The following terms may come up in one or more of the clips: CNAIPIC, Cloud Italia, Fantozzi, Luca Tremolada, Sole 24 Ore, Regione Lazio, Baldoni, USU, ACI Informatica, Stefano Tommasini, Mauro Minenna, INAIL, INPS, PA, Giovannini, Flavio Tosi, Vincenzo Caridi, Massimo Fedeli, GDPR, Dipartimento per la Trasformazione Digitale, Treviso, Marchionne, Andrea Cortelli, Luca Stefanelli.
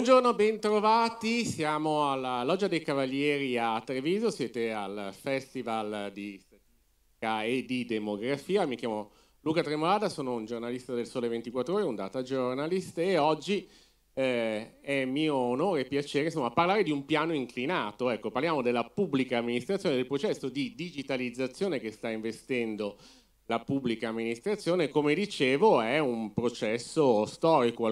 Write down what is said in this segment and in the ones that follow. Buongiorno, bentrovati, siamo alla Loggia dei Cavalieri a Treviso, siete al Festival di Statistica e di Demografia. Mi chiamo Luca Tremolada, sono un giornalista del Sole 24 Ore, un data journalist, e oggi è mio onore e piacere, insomma, parlare di un piano inclinato. Ecco, parliamo della pubblica amministrazione, del processo di digitalizzazione che sta investendo la pubblica amministrazione. Come dicevo, è un processo storico.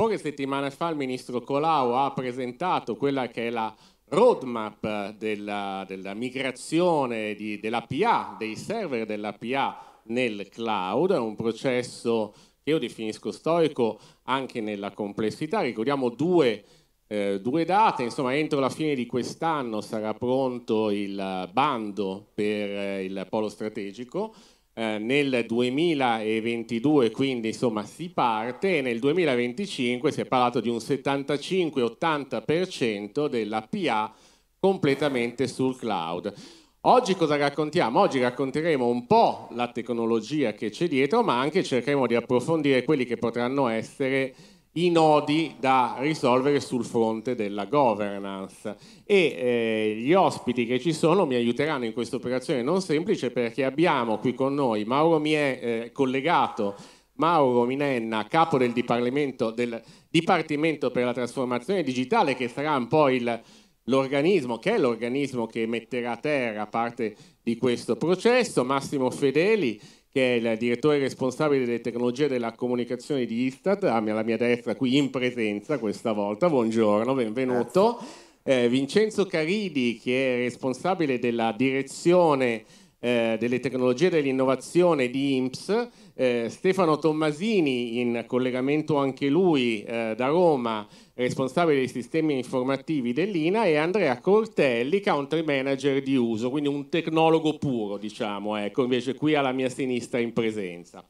Poche settimane fa il ministro Colao ha presentato quella che è la roadmap della migrazione della PA, dei server della PA nel cloud. È un processo che io definisco storico anche nella complessità. Ricordiamo due date, insomma, entro la fine di quest'anno sarà pronto il bando per il polo strategico. Nel 2022 quindi, insomma, si parte, e nel 2025 si è parlato di un 75-80% della PA completamente sul cloud. Oggi cosa raccontiamo? Oggi racconteremo un po' la tecnologia che c'è dietro, ma anche cercheremo di approfondire quelli che potranno essere i nodi da risolvere sul fronte della governance. E gli ospiti che ci sono mi aiuteranno in questa operazione non semplice, perché abbiamo qui con noi Mauro Minenna, capo del Dipartimento per la Trasformazione Digitale, che sarà un po' l'organismo che metterà a terra parte di questo processo. Massimo Fedeli, che è il direttore responsabile delle tecnologie della comunicazione di Istat, alla mia destra qui in presenza questa volta, buongiorno, benvenuto. Vincenzo Caridi, che è responsabile della direzione delle tecnologie e dell'innovazione di INPS, Stefano Tommasini in collegamento anche lui da Roma, responsabile dei sistemi informativi dell'INA, e Andrea Cortelli, country manager di USU, quindi un tecnologo puro, diciamo, ecco, invece qui alla mia sinistra in presenza.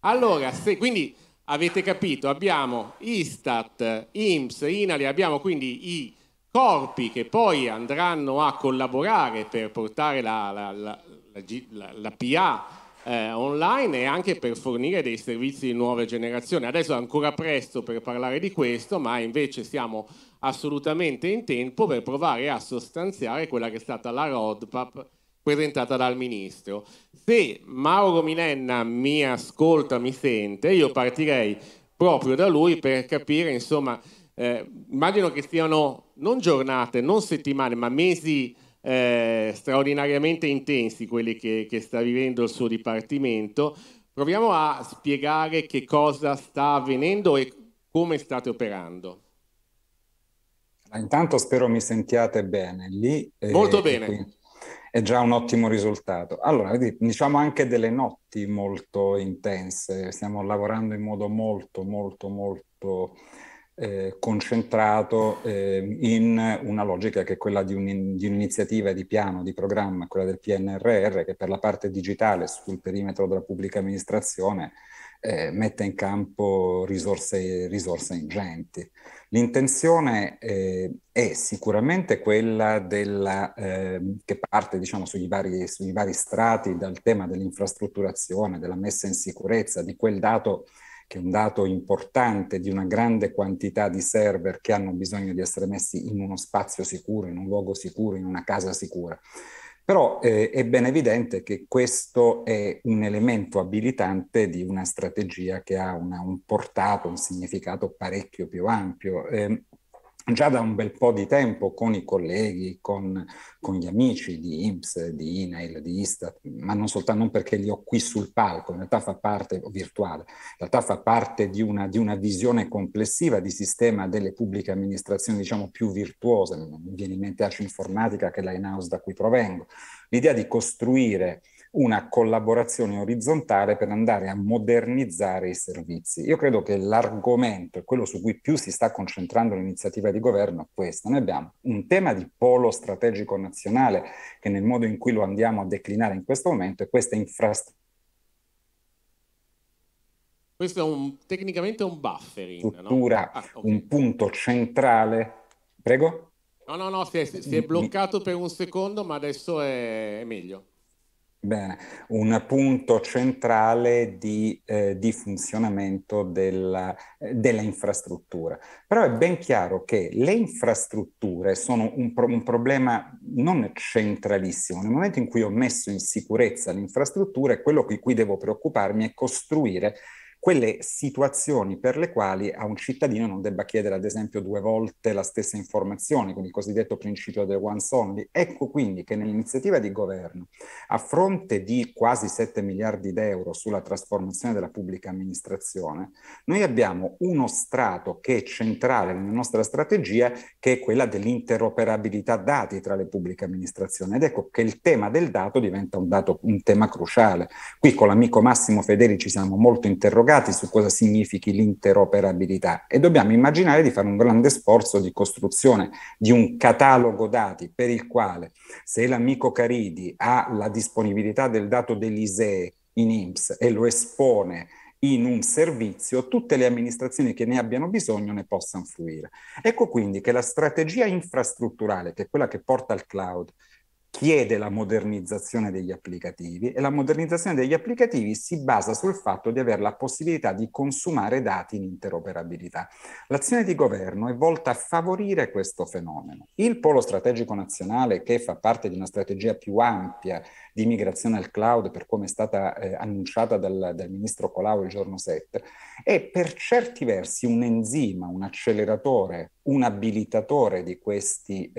Allora, quindi avete capito, abbiamo Istat, INPS, INAIL, abbiamo quindi i corpi che poi andranno a collaborare per portare la PA online, e anche per fornire dei servizi di nuova generazione. Adesso è ancora presto per parlare di questo, ma invece siamo assolutamente in tempo per provare a sostanziare quella che è stata la roadmap presentata dal ministro. Se Mauro Minenna mi ascolta, mi sente, io partirei proprio da lui per capire, insomma, immagino che stiano non giornate, non settimane, ma mesi straordinariamente intensi quelli che sta vivendo il suo dipartimento. Proviamo a spiegare che cosa sta avvenendo e come state operando. Intanto spero mi sentiate bene. Lì molto bene. È già un ottimo risultato. Allora, diciamo anche delle notti molto intense. Stiamo lavorando in modo molto concentrato in una logica che è quella di un'iniziativa di piano, di programma, quella del PNRR, che per la parte digitale sul perimetro della pubblica amministrazione mette in campo risorse ingenti. L'intenzione è sicuramente quella che parte, diciamo, sui vari strati, dal tema dell'infrastrutturazione, della messa in sicurezza di quel dato, che è un dato importante, di una grande quantità di server che hanno bisogno di essere messi in uno spazio sicuro, in un luogo sicuro, in una casa sicura. Però è ben evidente che questo è un elemento abilitante di una strategia che ha un portato, un significato parecchio più ampio. Già da un bel po' di tempo con i colleghi, con gli amici di INPS, di INAIL, di Istat, ma non soltanto, non perché li ho qui sul palco, in realtà fa parte, virtuale, in realtà fa parte di una visione complessiva di sistema delle pubbliche amministrazioni, diciamo, più virtuose. Mi viene in mente ACI Informatica, che è la in-house da cui provengo. L'idea di costruire una collaborazione orizzontale per andare a modernizzare i servizi. Io credo che l'argomento e quello su cui più si sta concentrando l'iniziativa di governo è questo. Noi abbiamo un tema di polo strategico nazionale, che nel modo in cui lo andiamo a declinare in questo momento è questa infrastruttura. Questo è tecnicamente un buffering, no? Okay. Un punto centrale. Prego? No, si è bloccato per un secondo, ma adesso è meglio. Bene, un punto centrale di funzionamento della infrastruttura. Però è ben chiaro che le infrastrutture sono un problema non centralissimo. Nel momento in cui ho messo in sicurezza l'infrastruttura, quello di cui devo preoccuparmi è costruire quelle situazioni per le quali a un cittadino non debba chiedere ad esempio 2 volte la stessa informazione, con il cosiddetto principio del once only. Ecco quindi che nell'iniziativa di governo, a fronte di quasi 7 miliardi d'euro sulla trasformazione della pubblica amministrazione, noi abbiamo uno strato che è centrale nella nostra strategia, che è quella dell'interoperabilità dati tra le pubbliche amministrazioni, ed ecco che il tema del dato diventa un tema cruciale. Qui con l'amico Massimo Fedeli ci siamo molto interrogati su cosa significhi l'interoperabilità, e dobbiamo immaginare di fare un grande sforzo di costruzione di un catalogo dati per il quale, se l'amico Caridi ha la disponibilità del dato dell'ISEE in INPS e lo espone in un servizio, tutte le amministrazioni che ne abbiano bisogno ne possano fruire. Ecco quindi che la strategia infrastrutturale, che è quella che porta al cloud, chiede la modernizzazione degli applicativi, e la modernizzazione degli applicativi si basa sul fatto di avere la possibilità di consumare dati in interoperabilità. L'azione di governo è volta a favorire questo fenomeno. Il polo strategico nazionale, che fa parte di una strategia più ampia di migrazione al cloud, per come è stata annunciata dal ministro Colao il giorno 7, è per certi versi un enzima, un acceleratore, un abilitatore di questi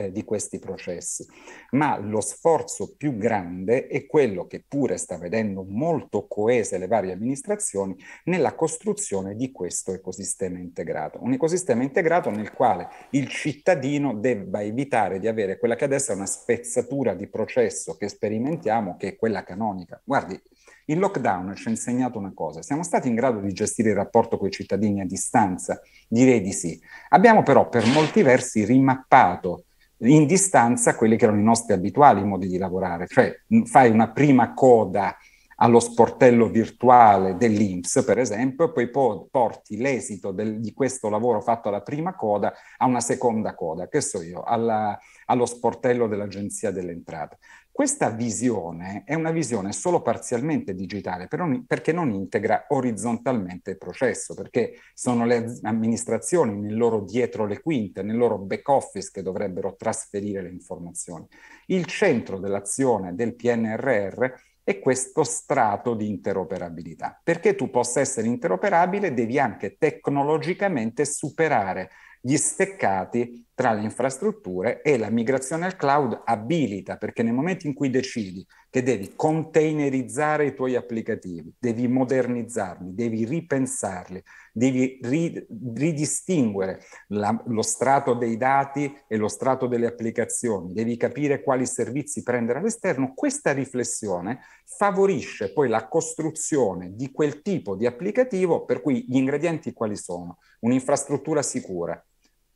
processi, ma lo sforzo più grande è quello che pure sta vedendo molto coese le varie amministrazioni nella costruzione di questo ecosistema integrato. Un ecosistema integrato nel quale il cittadino debba evitare di avere quella che adesso è una spezzatura di processo che sperimentiamo, che è quella canonica. Guardi, il lockdown ci ha insegnato una cosa: siamo stati in grado di gestire il rapporto con i cittadini a distanza? Direi di sì. Abbiamo però per molti versi rimappato in distanza quelli che erano i nostri abituali modi di lavorare, cioè fai una prima coda allo sportello virtuale dell'INPS, per esempio, e poi porti l'esito di questo lavoro fatto alla prima coda a una seconda coda, che so io, allo sportello dell'Agenzia delle Entrate. Questa visione è una visione solo parzialmente digitale, perché non integra orizzontalmente il processo, perché sono le amministrazioni nel loro dietro le quinte, nel loro back office, che dovrebbero trasferire le informazioni. Il centro dell'azione del PNRR è questo strato di interoperabilità. Perché tu possa essere interoperabile devi anche tecnologicamente superare gli steccati tra le infrastrutture, e la migrazione al cloud abilita, perché nel momento in cui decidi che devi containerizzare i tuoi applicativi, devi modernizzarli, devi ripensarli, devi ridistinguere lo strato dei dati e lo strato delle applicazioni, devi capire quali servizi prendere all'esterno, questa riflessione favorisce poi la costruzione di quel tipo di applicativo, per cui gli ingredienti quali sono? Un'infrastruttura sicura,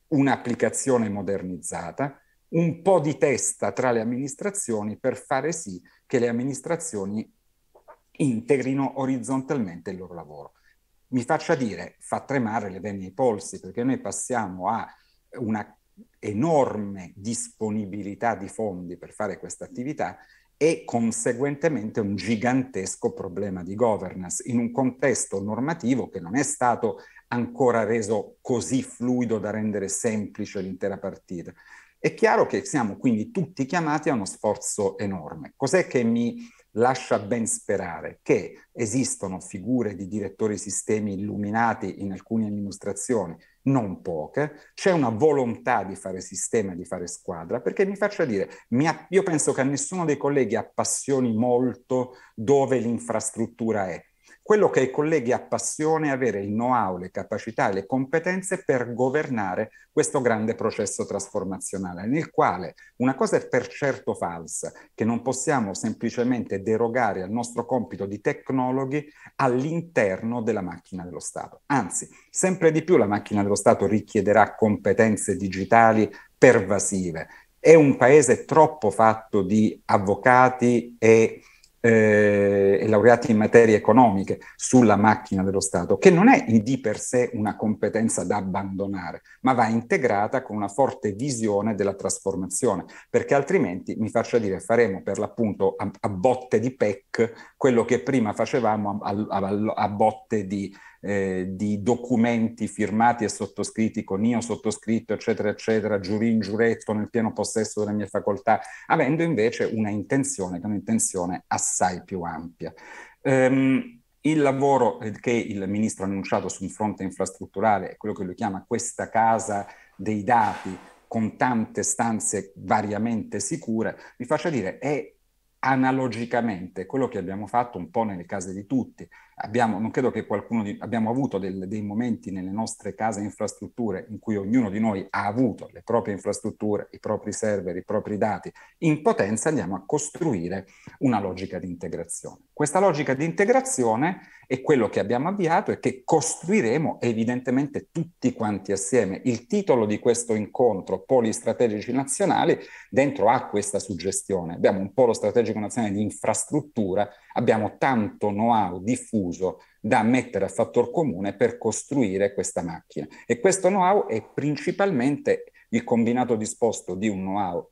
un'applicazione modernizzata, un po' di testa tra le amministrazioni per fare sì che le amministrazioni integrino orizzontalmente il loro lavoro. Mi faccia dire, fa tremare le vene ai polsi, perché noi passiamo a una enorme disponibilità di fondi per fare questa attività e conseguentemente un gigantesco problema di governance in un contesto normativo che non è stato ancora reso così fluido da rendere semplice l'intera partita. È chiaro che siamo quindi tutti chiamati a uno sforzo enorme. Cos'è che mi lascia ben sperare? Che esistono figure di direttori sistemi illuminati in alcune amministrazioni, non poche, c'è una volontà di fare sistema e di fare squadra, perché mi faccia dire, io penso che a nessuno dei colleghi appassioni molto dove l'infrastruttura è. Quello che ai colleghi appassiona è avere il know-how, le capacità e le competenze per governare questo grande processo trasformazionale, nel quale una cosa è per certo falsa, che non possiamo semplicemente derogare al nostro compito di tecnologhi all'interno della macchina dello Stato. Anzi, sempre di più la macchina dello Stato richiederà competenze digitali pervasive. È un paese troppo fatto di avvocati e e laureati in materie economiche sulla macchina dello Stato, che non è di per sé una competenza da abbandonare, ma va integrata con una forte visione della trasformazione, perché altrimenti, mi faccia dire, faremo per l'appunto a botte di PEC quello che prima facevamo a botte di documenti firmati e sottoscritti con io sottoscritto, eccetera, eccetera, giurin, giuretto, nel pieno possesso delle mie facoltà, avendo invece una intenzione, che è un'intenzione assai più ampia. Il lavoro che il ministro ha annunciato sul fronte infrastrutturale è quello che lui chiama questa casa dei dati, con tante stanze variamente sicure, vi faccio dire, è analogicamente quello che abbiamo fatto un po' nelle case di tutti. Non credo che abbiamo avuto dei momenti nelle nostre case infrastrutture in cui ognuno di noi ha avuto le proprie infrastrutture, i propri server, i propri dati. In potenza andiamo a costruire una logica di integrazione. Questa logica di integrazione è quello che abbiamo avviato e che costruiremo evidentemente tutti quanti assieme. Il titolo di questo incontro, Poli Strategici Nazionali, dentro ha questa suggestione. Abbiamo un polo strategico nazionale di infrastruttura, abbiamo tanto know-how diffuso da mettere a fattor comune per costruire questa macchina, e questo know-how è principalmente il combinato disposto di un know-how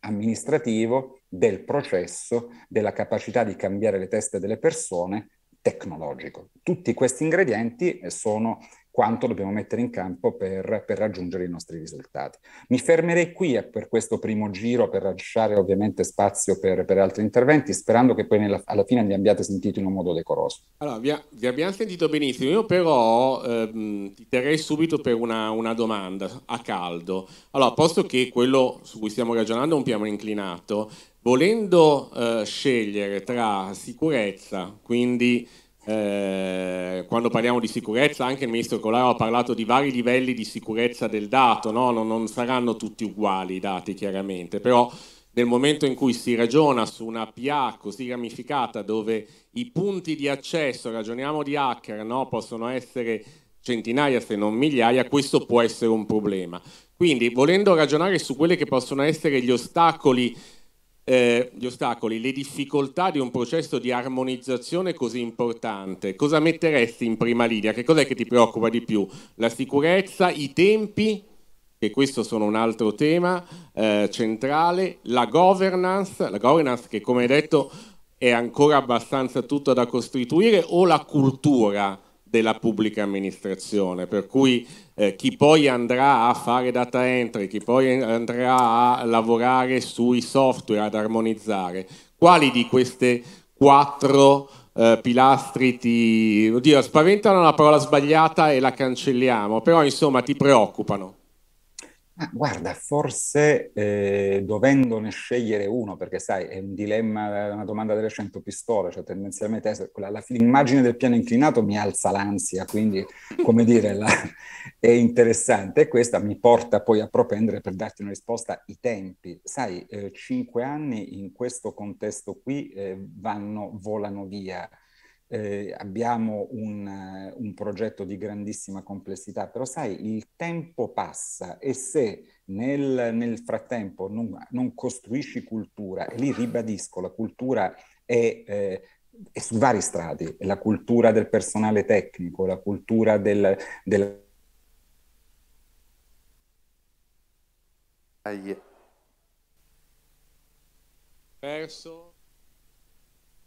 amministrativo, del processo, della capacità di cambiare le teste delle persone, tecnologico. Tutti questi ingredienti sono quanto dobbiamo mettere in campo per raggiungere i nostri risultati. Mi fermerei qui per questo primo giro, per lasciare ovviamente spazio per altri interventi, sperando che poi alla fine li abbiate sentiti in un modo decoroso. Allora, vi abbiamo sentito benissimo, io però ti terrei subito per una domanda a caldo. Allora, posto che quello su cui stiamo ragionando è un piano inclinato, volendo scegliere tra sicurezza, quindi quando parliamo di sicurezza anche il ministro Colao ha parlato di vari livelli di sicurezza del dato, no? Non saranno tutti uguali i dati chiaramente, però nel momento in cui si ragiona su una PA così ramificata dove i punti di accesso, ragioniamo di hacker, no? Possono essere centinaia se non migliaia, questo può essere un problema. Quindi volendo ragionare su quelli che possono essere gli ostacoli, le difficoltà di un processo di armonizzazione così importante, cosa metteresti in prima linea? Che cos'è che ti preoccupa di più? La sicurezza, i tempi, che questo sono un altro tema centrale, la governance che come detto è ancora abbastanza tutto da costituire, o la cultura della pubblica amministrazione, per cui chi poi andrà a fare data entry, chi poi andrà a lavorare sui software, ad armonizzare, quali di queste quattro pilastri ti... Oddio, spaventano la parola sbagliata e la cancelliamo, però insomma ti preoccupano? Ah, guarda, forse dovendone scegliere uno, perché sai, è un dilemma, una domanda delle 100 pistole, cioè tendenzialmente l'immagine del piano inclinato mi alza l'ansia, quindi come dire, è interessante, e questa mi porta poi a propendere, per darti una risposta, i tempi. Sai, 5 anni in questo contesto qui volano via. Abbiamo un progetto di grandissima complessità, però sai, il tempo passa, e se nel frattempo non costruisci cultura, e lì ribadisco, la cultura è su vari strati, la cultura del personale tecnico, la cultura del... Perso.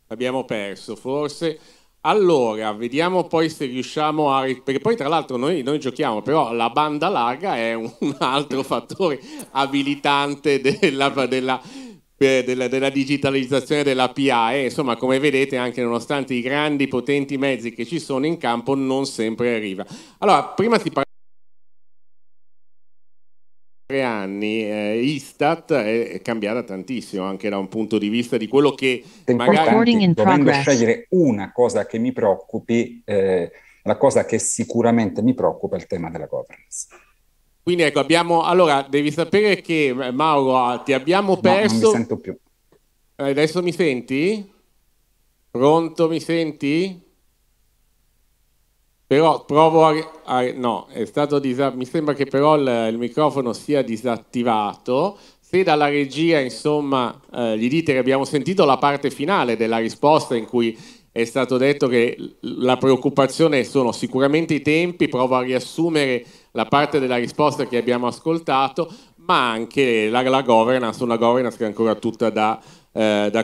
Abbiamo perso forse, allora vediamo poi se riusciamo a... perché poi tra l'altro noi giochiamo, però la banda larga è un altro fattore abilitante della digitalizzazione della PA, insomma come vedete anche nonostante i grandi potenti mezzi che ci sono in campo non sempre arriva. Allora prima si parla di 3 anni, Istat è cambiata tantissimo anche da un punto di vista di quello che magari... Dovendo scegliere una cosa che mi preoccupi, la cosa che sicuramente mi preoccupa è il tema della governance. Quindi ecco, allora devi sapere che Mauro ti abbiamo perso... No, non mi sento più. Adesso mi senti? Pronto, mi senti? Però provo no, mi sembra che però il microfono sia disattivato. Se dalla regia, insomma, gli dite che abbiamo sentito la parte finale della risposta in cui è stato detto che la preoccupazione sono sicuramente i tempi, provo a riassumere la parte della risposta che abbiamo ascoltato, ma anche la governance, una governance che è ancora tutta da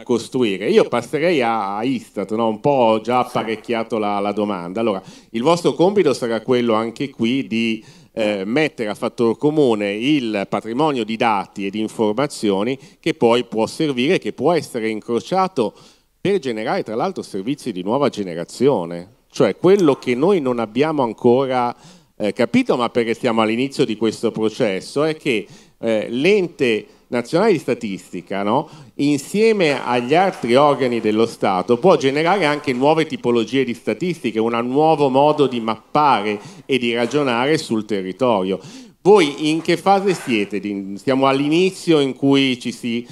costruire. Io passerei a Istat, no? Un po' ho già apparecchiato la domanda. Allora, il vostro compito sarà quello anche qui di mettere a fattor comune il patrimonio di dati e di informazioni che poi può servire, che può essere incrociato per generare tra l'altro servizi di nuova generazione, cioè quello che noi non abbiamo ancora capito, ma perché stiamo all'inizio di questo processo, è che l'ente nazionale di statistica, no? Insieme agli altri organi dello Stato può generare anche nuove tipologie di statistiche, un nuovo modo di mappare e di ragionare sul territorio. Voi in che fase siete? Siamo all'inizio in cui ci si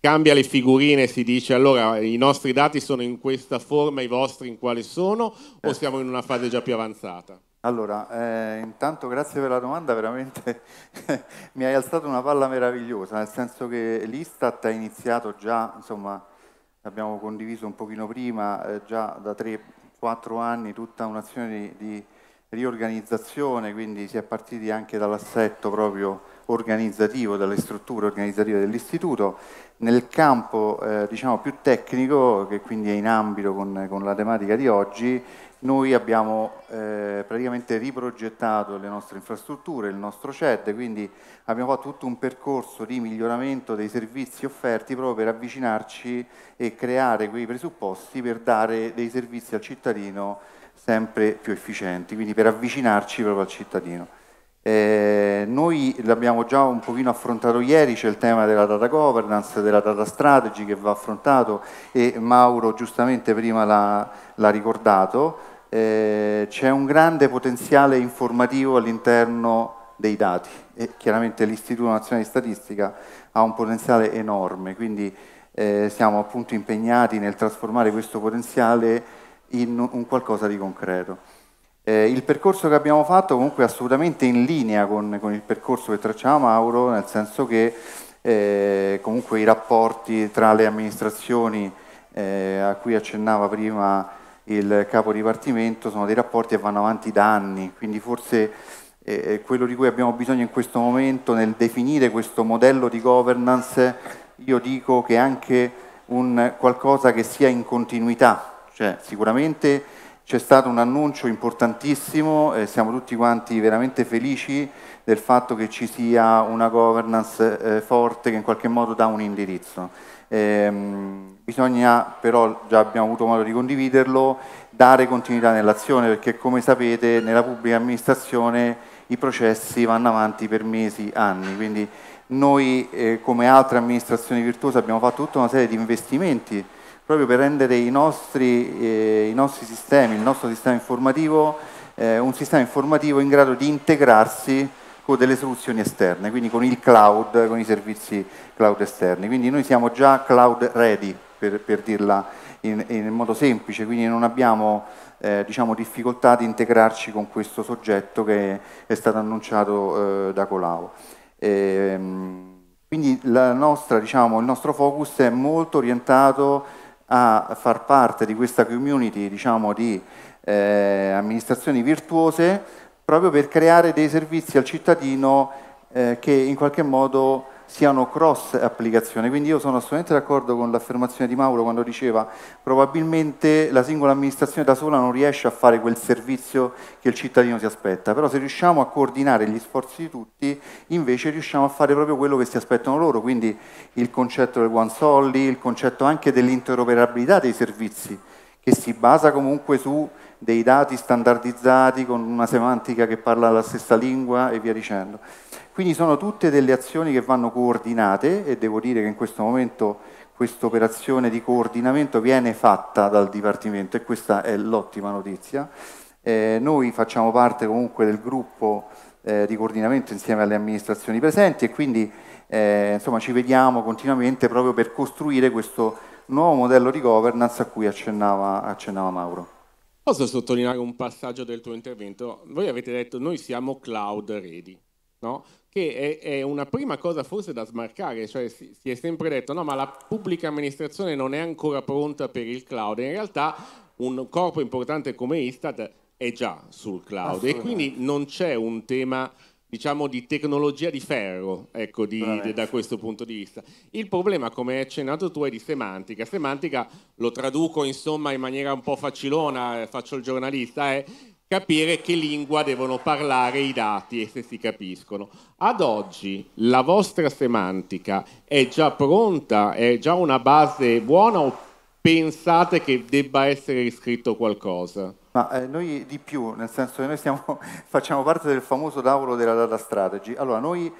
scambia le figurine e si dice allora i nostri dati sono in questa forma, i vostri in quale sono, o siamo in una fase già più avanzata? Allora, intanto grazie per la domanda, veramente mi hai alzato una palla meravigliosa, nel senso che l'Istat ha iniziato già, insomma, abbiamo condiviso un pochino prima, già da 3-4 anni tutta un'azione di riorganizzazione, quindi si è partiti anche dall'assetto proprio organizzativo, dalle strutture organizzative dell'Istituto, nel campo diciamo più tecnico, che quindi è in ambito con la tematica di oggi. Noi abbiamo praticamente riprogettato le nostre infrastrutture, il nostro CED, quindi abbiamo fatto tutto un percorso di miglioramento dei servizi offerti proprio per avvicinarci e creare quei presupposti per dare dei servizi al cittadino sempre più efficienti, quindi per avvicinarci proprio al cittadino. Noi l'abbiamo già un pochino affrontato ieri, c'è il tema della data governance, della data strategy che va affrontato e Mauro giustamente prima l'ha ricordato, c'è un grande potenziale informativo all'interno dei dati e chiaramente l'Istituto Nazionale di Statistica ha un potenziale enorme, quindi siamo appunto impegnati nel trasformare questo potenziale in un qualcosa di concreto. Il percorso che abbiamo fatto comunque è assolutamente in linea con il percorso che tracciava Mauro, nel senso che comunque i rapporti tra le amministrazioni a cui accennava prima il capo dipartimento sono dei rapporti che vanno avanti da anni, quindi forse quello di cui abbiamo bisogno in questo momento nel definire questo modello di governance, io dico che è anche un qualcosa che sia in continuità, cioè sicuramente c'è stato un annuncio importantissimo, siamo tutti quanti veramente felici del fatto che ci sia una governance forte che in qualche modo dà un indirizzo. Bisogna però, già abbiamo avuto modo di condividerlo, dare continuità nell'azione, perché come sapete nella pubblica amministrazione i processi vanno avanti per mesi, anni, quindi noi come altre amministrazioni virtuose abbiamo fatto tutta una serie di investimenti proprio per rendere i nostri sistemi, il nostro sistema informativo, un sistema informativo in grado di integrarsi con delle soluzioni esterne, quindi con il cloud, con i servizi cloud esterni. Quindi noi siamo già cloud ready, per dirla in modo semplice, quindi non abbiamo diciamo, difficoltà di integrarci con questo soggetto che è stato annunciato da Colao. Quindi diciamo, il nostro focus è molto orientato a far parte di questa community, diciamo, di amministrazioni virtuose, proprio per creare dei servizi al cittadino che in qualche modo siano cross applicazione. Quindi io sono assolutamente d'accordo con l'affermazione di Mauro quando diceva probabilmente la singola amministrazione da sola non riesce a fare quel servizio che il cittadino si aspetta, però se riusciamo a coordinare gli sforzi di tutti invece riusciamo a fare proprio quello che si aspettano loro, quindi il concetto del one solly, il concetto anche dell'interoperabilità dei servizi che si basa comunque su dei dati standardizzati con una semantica che parla la stessa lingua e via dicendo. Quindi sono tutte delle azioni che vanno coordinate e devo dire che in questo momento questa operazione di coordinamento viene fatta dal Dipartimento e questa è l'ottima notizia. Noi facciamo parte comunque del gruppo di coordinamento insieme alle amministrazioni presenti e quindi insomma, ci vediamo continuamente proprio per costruire questo nuovo modello di governance a cui accennava Mauro. Posso sottolineare un passaggio del tuo intervento? Voi avete detto noi siamo cloud ready. no? Che è una prima cosa forse da smarcare, cioè si è sempre detto no, ma la pubblica amministrazione non è ancora pronta per il cloud, in realtà un corpo importante come Istat è già sul cloud e quindi non c'è un tema diciamo di tecnologia di ferro, ecco, da questo punto di vista. Il problema, come hai accennato tu, è di semantica. Semantica, lo traduco insomma in maniera un po' facilona, faccio il giornalista, è capire che lingua devono parlare i dati e se si capiscono. Ad oggi la vostra semantica è già pronta, è già una base buona o pensate che debba essere riscritto qualcosa? Ma noi di più, nel senso che noi facciamo parte del famoso tavolo della data strategy. Allora noi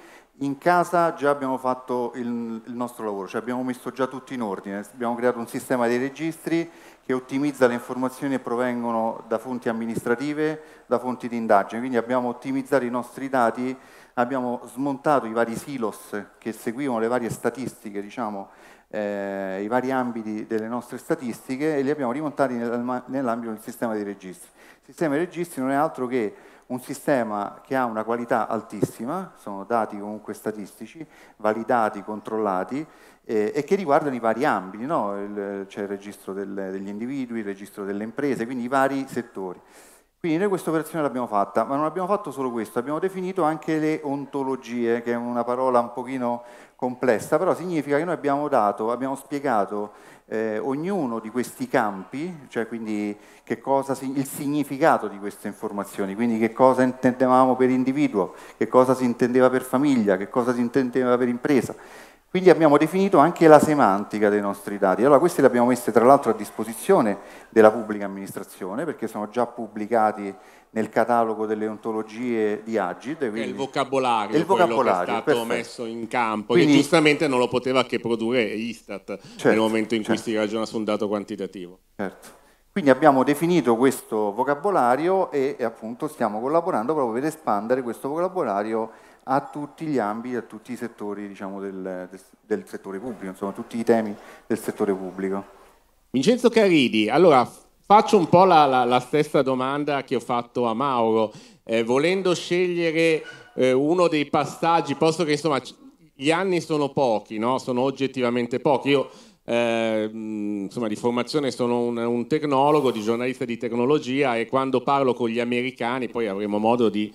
in casa già abbiamo fatto il nostro lavoro, cioè abbiamo messo già tutto in ordine, abbiamo creato un sistema dei registri che ottimizza le informazioni che provengono da fonti amministrative, da fonti di indagine, quindi abbiamo ottimizzato i nostri dati, abbiamo smontato i vari silos che seguivano le varie statistiche, diciamo, i vari ambiti delle nostre statistiche e li abbiamo rimontati nell'ambito del sistema dei registri. Il sistema dei registri non è altro che un sistema che ha una qualità altissima, sono dati comunque statistici, validati, controllati e che riguardano i vari ambiti, no? C'è il registro degli individui, il registro delle imprese, quindi i vari settori. Quindi noi questa operazione l'abbiamo fatta, ma non abbiamo fatto solo questo, abbiamo definito anche le ontologie, che è una parola un pochino complessa, però significa che noi abbiamo spiegato ognuno di questi campi, cioè quindi il significato di queste informazioni, quindi che cosa intendevamo per individuo, che cosa si intendeva per famiglia, che cosa si intendeva per impresa. Quindi abbiamo definito anche la semantica dei nostri dati. Allora questi li abbiamo messi tra l'altro a disposizione della pubblica amministrazione perché sono già pubblicati nel catalogo delle ontologie di Agid. Quindi è il vocabolario che è stato messo in campo, quindi, che giustamente non lo poteva che produrre Istat nel momento in cui si ragiona su un dato quantitativo. Certo. Quindi abbiamo definito questo vocabolario e appunto stiamo collaborando proprio per espandere questo vocabolario a tutti gli ambiti, a tutti i settori diciamo, del settore pubblico, insomma tutti i temi del settore pubblico. Vincenzo Caridi, allora faccio un po' la stessa domanda che ho fatto a Mauro, volendo scegliere uno dei passaggi, posto che insomma gli anni sono pochi, no? Sono oggettivamente pochi, io insomma di formazione sono un tecnologo, di giornalista di tecnologia e quando parlo con gli americani, poi avremo modo di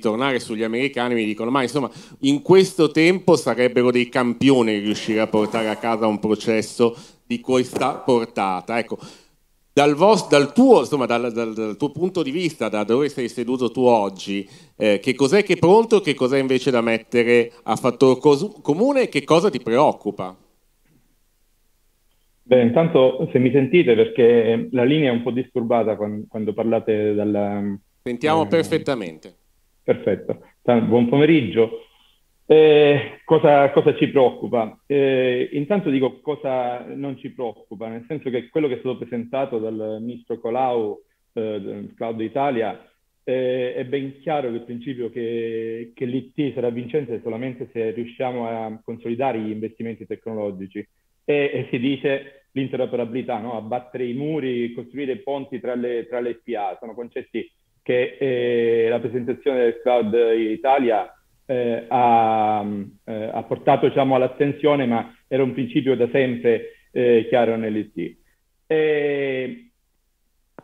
tornare sugli americani, mi dicono ma insomma in questo tempo sarebbero dei campioni riuscire a portare a casa un processo di questa portata. Ecco, dal tuo punto di vista, da dove sei seduto tu oggi, che cos'è che è pronto, che cos'è invece da mettere a fattor comune e che cosa ti preoccupa? Beh, intanto se mi sentite perché la linea è un po' disturbata quando parlate Sentiamo perfettamente. Perfetto, buon pomeriggio. Cosa ci preoccupa? Intanto dico cosa non ci preoccupa, nel senso che quello che è stato presentato dal ministro Colao, Cloud Italia, è ben chiaro che il principio che l'IT sarà vincente solamente se riusciamo a consolidare gli investimenti tecnologici e si dice l'interoperabilità, no? Abbattere i muri, costruire ponti tra le PA, sono concetti che la presentazione del Cloud Italia ha portato diciamo, all'attenzione, ma era un principio da sempre chiaro nell'IT.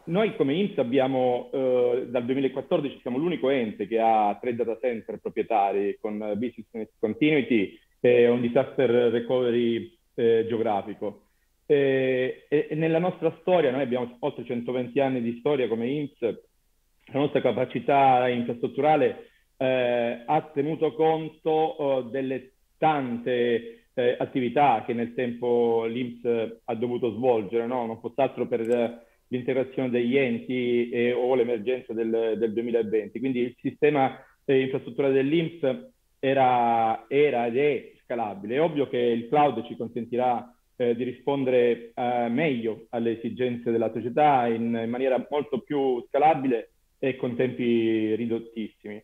Noi come INPS abbiamo, dal 2014 siamo l'unico ente che ha 3 data center proprietari con business continuity e un disaster recovery geografico. E nella nostra storia, noi abbiamo oltre 120 anni di storia come INPS. La nostra capacità infrastrutturale ha tenuto conto delle tante attività che nel tempo l'INPS ha dovuto svolgere, no? Non fosse altro per l'integrazione degli enti o l'emergenza del 2020. Quindi il sistema infrastrutturale dell'INPS era ed è scalabile. È ovvio che il cloud ci consentirà di rispondere meglio alle esigenze della società in maniera molto più scalabile e con tempi ridottissimi.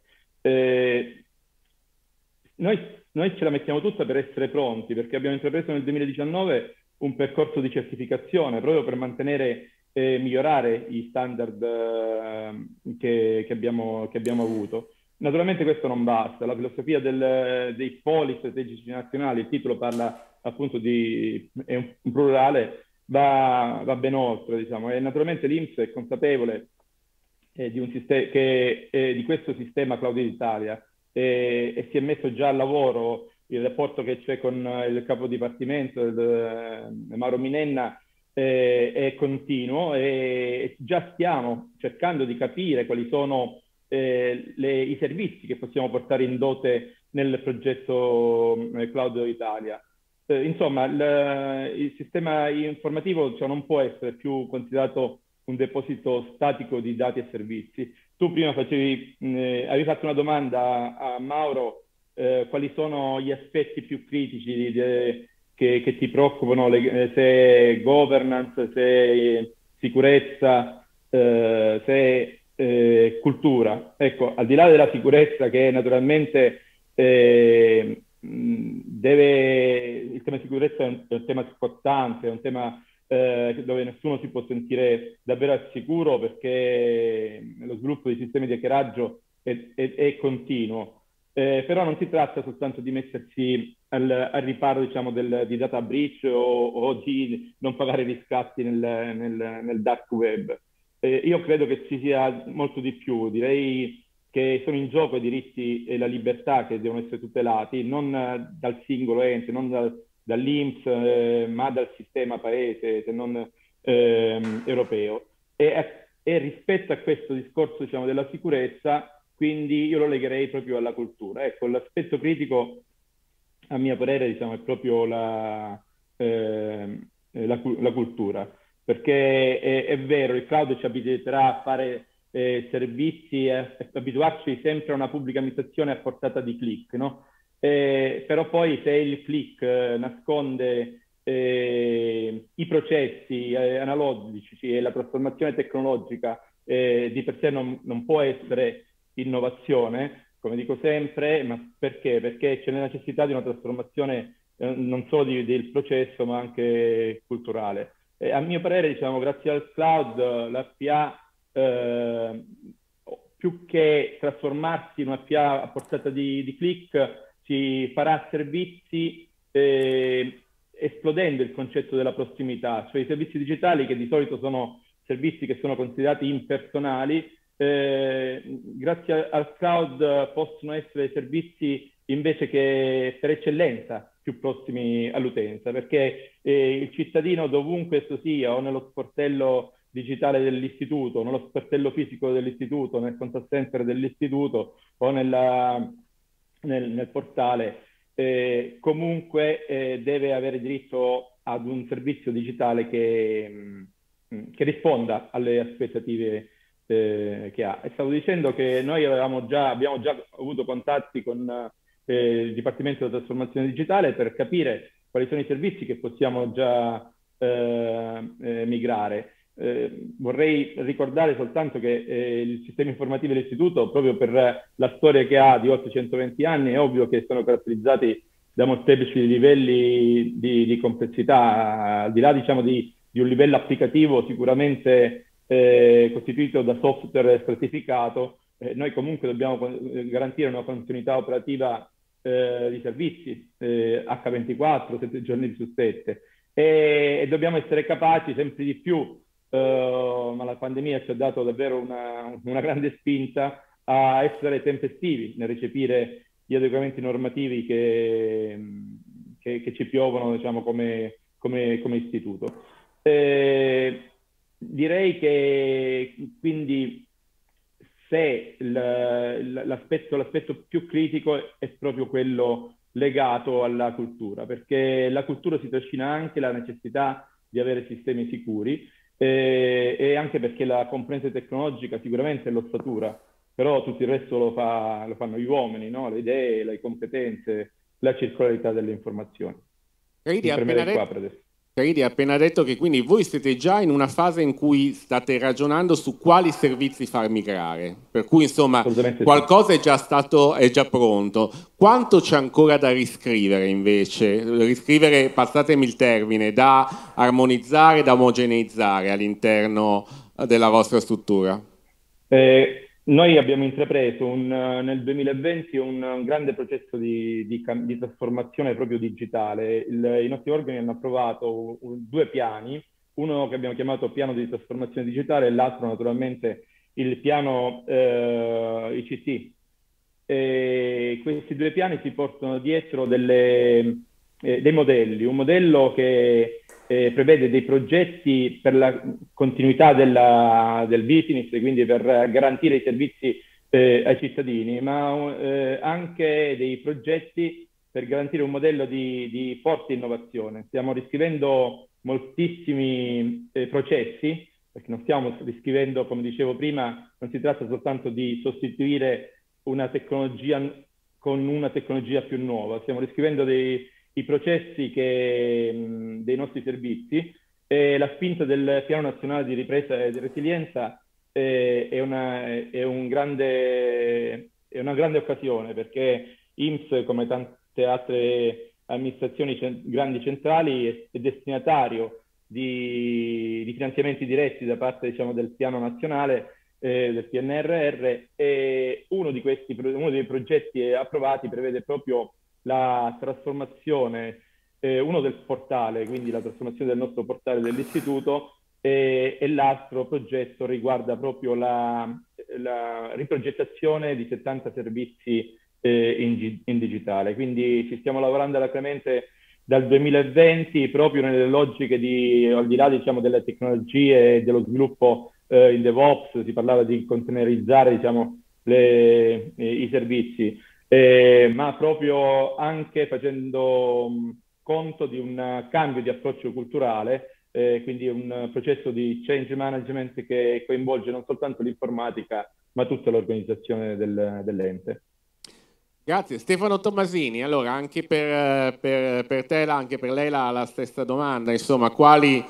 Noi ce la mettiamo tutta per essere pronti, perché abbiamo intrapreso nel 2019 un percorso di certificazione proprio per mantenere e migliorare i standard che abbiamo avuto. Naturalmente questo non basta, la filosofia dei poli strategici nazionali, il titolo parla appunto di è un plurale, va ben oltre, diciamo, e naturalmente l'INPS è consapevole di questo sistema Cloud Italia e si è messo già al lavoro. Il rapporto che c'è con il capo dipartimento, Mauro Minenna, è continuo e già stiamo cercando di capire quali sono i servizi che possiamo portare in dote nel progetto Cloud Italia. Insomma, il sistema informativo, cioè, non può essere più considerato un deposito statico di dati e servizi. Tu prima avevi fatto una domanda a Mauro, quali sono gli aspetti più critici che ti preoccupano, se governance, se sicurezza, se cultura. Ecco, al di là della sicurezza, che naturalmente il tema di sicurezza è un tema importante, è un tema dove nessuno si può sentire davvero al sicuro, perché lo sviluppo di sistemi di hackeraggio è continuo. Però non si tratta soltanto di mettersi al riparo, diciamo, di data breach o di non pagare riscatti nel dark web. Io credo che ci sia molto di più, direi che sono in gioco i diritti e la libertà che devono essere tutelati, non dal singolo ente, non dall'INPS, ma dal sistema paese, se non europeo. E rispetto a questo discorso, diciamo, della sicurezza, quindi io lo legherei proprio alla cultura. Ecco, l'aspetto critico, a mio parere, diciamo, è proprio la cultura, perché è vero, il cloud ci abituerà a fare servizi, abituarci sempre a una pubblica amministrazione a portata di click, no? Però poi se il click nasconde i processi analogici e la trasformazione tecnologica di per sé non può essere innovazione, come dico sempre, ma perché? Perché c'è la necessità di una trasformazione non solo del processo, ma anche culturale. A mio parere, diciamo, grazie al cloud, la PA, più che trasformarsi in una PA a portata di click, ci farà servizi esplodendo il concetto della prossimità, cioè i servizi digitali, che di solito sono servizi che sono considerati impersonali, grazie al cloud possono essere servizi invece che per eccellenza più prossimi all'utenza, perché il cittadino, dovunque esso sia, o nello sportello digitale dell'istituto, nello sportello fisico dell'istituto, nel contact center dell'istituto o nel portale, comunque deve avere diritto ad un servizio digitale che risponda alle aspettative che ha. E stavo dicendo che noi abbiamo già avuto contatti con il Dipartimento della Trasformazione Digitale per capire quali sono i servizi che possiamo già migrare. Vorrei ricordare soltanto che il sistema informativo dell'istituto, proprio per la storia che ha di oltre 120 anni, è ovvio che sono caratterizzati da molteplici livelli di complessità, al di là, diciamo, di un livello applicativo sicuramente costituito da software stratificato, noi comunque dobbiamo garantire una continuità operativa di servizi H24, 7 giorni su 7, e dobbiamo essere capaci sempre di più, ma la pandemia ci ha dato davvero una grande spinta a essere tempestivi nel recepire gli adeguamenti normativi che ci piovono, diciamo, come istituto. Direi che quindi se l'aspetto più critico è proprio quello legato alla cultura, perché la cultura si trascina anche la necessità di avere sistemi sicuri e anche perché la componente tecnologica sicuramente l'ossatura, però tutto il resto lo fanno gli uomini, no? Le idee, le competenze, la circolarità delle informazioni. Mi fermerei qua per adesso. Caridi ha appena detto che quindi voi siete già in una fase in cui state ragionando su quali servizi far migrare, per cui insomma qualcosa è già pronto. Quanto c'è ancora da riscrivere invece? Riscrivere, passatemi il termine, da armonizzare, da omogeneizzare all'interno della vostra struttura? Noi abbiamo intrapreso nel 2020 un grande processo di trasformazione proprio digitale. I nostri organi hanno approvato due piani, uno che abbiamo chiamato piano di trasformazione digitale e l'altro naturalmente il piano ICT. E questi due piani si portano dietro dei modelli, un modello che prevede dei progetti per la continuità del business, quindi per garantire i servizi ai cittadini, ma anche dei progetti per garantire un modello di forte innovazione. Stiamo riscrivendo moltissimi processi, perché non stiamo riscrivendo, come dicevo prima, non si tratta soltanto di sostituire una tecnologia con una tecnologia più nuova, stiamo riscrivendo i processi dei nostri servizi, e la spinta del Piano Nazionale di Ripresa e di Resilienza è una grande occasione, perché INPS, come tante altre amministrazioni grandi centrali, è destinatario di finanziamenti diretti da parte, diciamo, del Piano Nazionale, del PNRR, e uno dei progetti approvati prevede proprio la trasformazione, uno del portale, quindi la trasformazione del nostro portale dell'istituto, e l'altro progetto riguarda proprio la riprogettazione di 70 servizi in digitale. Quindi ci stiamo lavorando alacremente dal 2020 proprio nelle logiche al di là, diciamo, delle tecnologie e dello sviluppo in DevOps. Si parlava di containerizzare, diciamo, i servizi. Ma proprio anche facendo conto di un cambio di approccio culturale, quindi un processo di change management che coinvolge non soltanto l'informatica ma tutta l'organizzazione dell'ente. Grazie. Stefano Tommasini, allora anche per te, anche per lei la stessa domanda, insomma, quali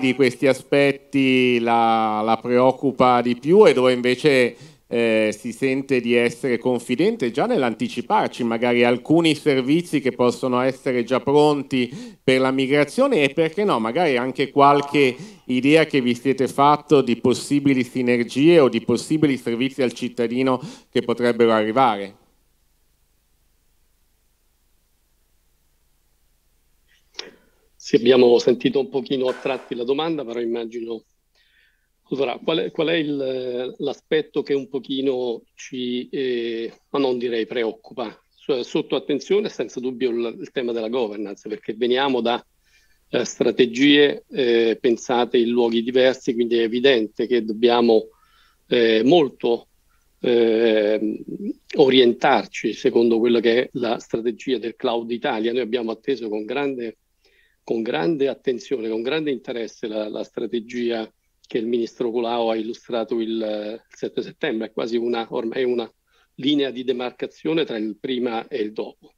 di questi aspetti la preoccupa di più e dove invece si sente di essere confidente già nell'anticiparci magari alcuni servizi che possono essere già pronti per la migrazione, e perché no, magari anche qualche idea che vi siete fatto di possibili sinergie o di possibili servizi al cittadino che potrebbero arrivare? Sì, abbiamo sentito un pochino a tratti la domanda, però immagino. Allora, qual è l'aspetto che un pochino ci, ma non direi preoccupa? Sotto attenzione senza dubbio il tema della governance, perché veniamo da strategie pensate in luoghi diversi, quindi è evidente che dobbiamo molto orientarci secondo quella che è la strategia del Cloud Italia. Noi abbiamo atteso con grande attenzione, con grande interesse la strategia che il ministro Colao ha illustrato il 7 settembre, è quasi ormai una linea di demarcazione tra il prima e il dopo.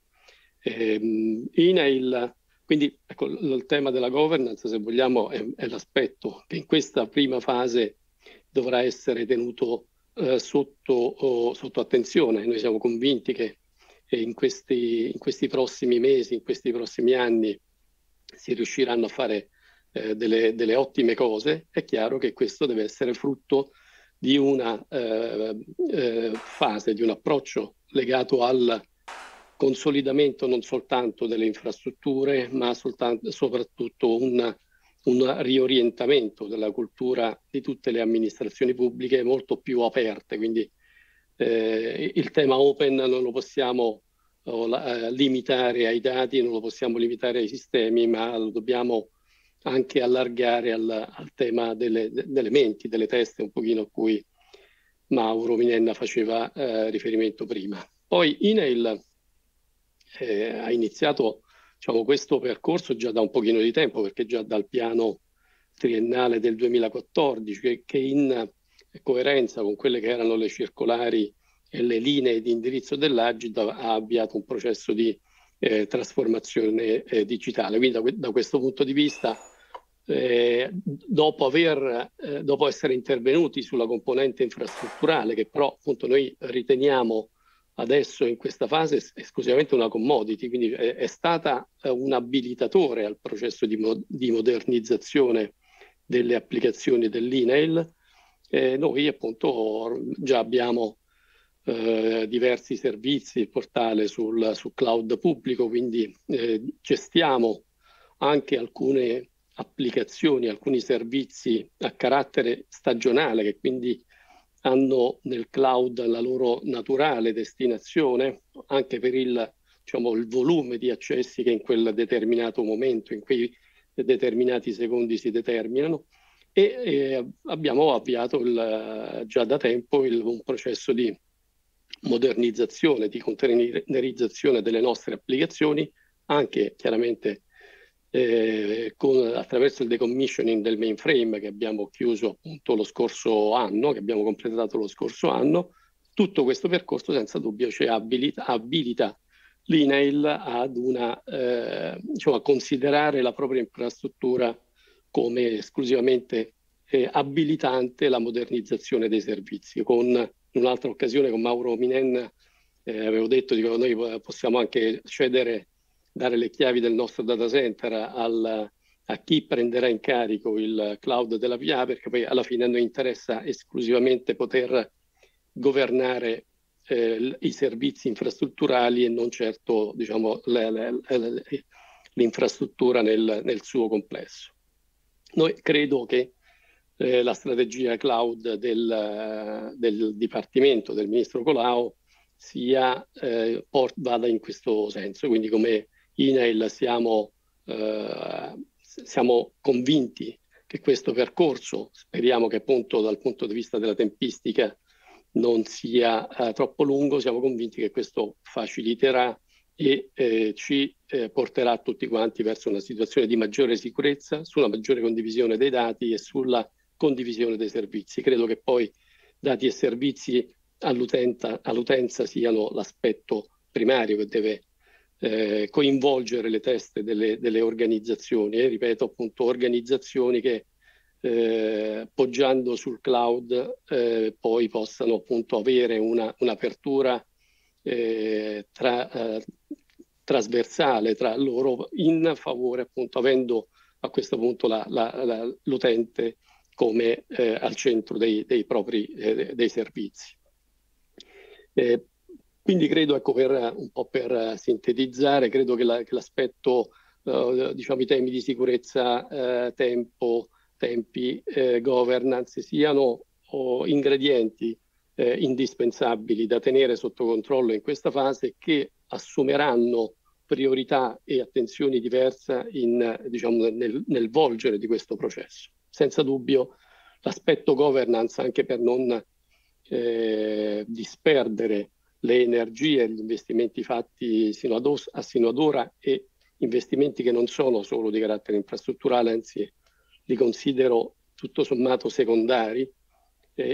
INAIL, quindi ecco, il tema della governance, se vogliamo, è l'aspetto che in questa prima fase dovrà essere tenuto sotto attenzione. Noi siamo convinti che in questi prossimi mesi, in questi prossimi anni si riusciranno a fare delle ottime cose. È chiaro che questo deve essere frutto di una fase, di un approccio legato al consolidamento non soltanto delle infrastrutture, ma soprattutto un riorientamento della cultura di tutte le amministrazioni pubbliche molto più aperte. Quindi il tema open non lo possiamo limitare ai dati, non lo possiamo limitare ai sistemi, ma lo dobbiamo anche allargare al tema delle menti, delle teste, un pochino a cui Mauro Minenna faceva riferimento prima. Poi INAIL ha iniziato, diciamo, questo percorso già da un pochino di tempo, perché già dal piano triennale del 2014, che in coerenza con quelle che erano le circolari e le linee di indirizzo dell'Agid ha avviato un processo di trasformazione digitale. Quindi da questo punto di vista, dopo essere intervenuti sulla componente infrastrutturale, che però appunto noi riteniamo adesso in questa fase esclusivamente una commodity, quindi è stata un abilitatore al processo di modernizzazione delle applicazioni dell'INAIL, Noi appunto già abbiamo diversi servizi, il portale su cloud pubblico, quindi gestiamo anche alcune applicazioni, alcuni servizi a carattere stagionale che quindi hanno nel cloud la loro naturale destinazione anche per il volume di accessi che in quel determinato momento, in quei determinati secondi si determinano. E abbiamo avviato già da tempo un processo di modernizzazione, di containerizzazione delle nostre applicazioni, anche chiaramente attraverso il decommissioning del mainframe che abbiamo chiuso appunto lo scorso anno, che abbiamo completato lo scorso anno. Tutto questo percorso senza dubbio ci abilita l'INAIL ad a considerare la propria infrastruttura come esclusivamente abilitante la modernizzazione dei servizi. In un'altra occasione con Mauro Minenna avevo detto che noi possiamo anche cedere, dare le chiavi del nostro data center a chi prenderà in carico il cloud della PA, perché poi alla fine a noi interessa esclusivamente poter governare i servizi infrastrutturali e non certo l'infrastruttura nel suo complesso. Noi credo che la strategia cloud del Dipartimento, del Ministro Colao, vada in questo senso. Quindi come INAIL siamo convinti che questo percorso, speriamo che appunto dal punto di vista della tempistica non sia troppo lungo, siamo convinti che questo faciliterà e ci porterà tutti quanti verso una situazione di maggiore sicurezza, sulla maggiore condivisione dei dati e sulla condivisione dei servizi. Credo che poi dati e servizi all'utenza siano l'aspetto primario che deve coinvolgere le teste delle organizzazioni e ripeto appunto organizzazioni che poggiando sul cloud poi possano appunto avere un'apertura trasversale tra loro in favore appunto avendo a questo punto l'utente come al centro dei propri servizi. Quindi credo, ecco, per sintetizzare, credo che l'aspetto, i temi di sicurezza, tempi, governance siano ingredienti indispensabili da tenere sotto controllo in questa fase, che assumeranno priorità e attenzioni diverse nel volgere di questo processo. Senza dubbio l'aspetto governance, anche per non disperdere le energie e gli investimenti fatti sino ad ora e investimenti che non sono solo di carattere infrastrutturale, anzi li considero tutto sommato secondari,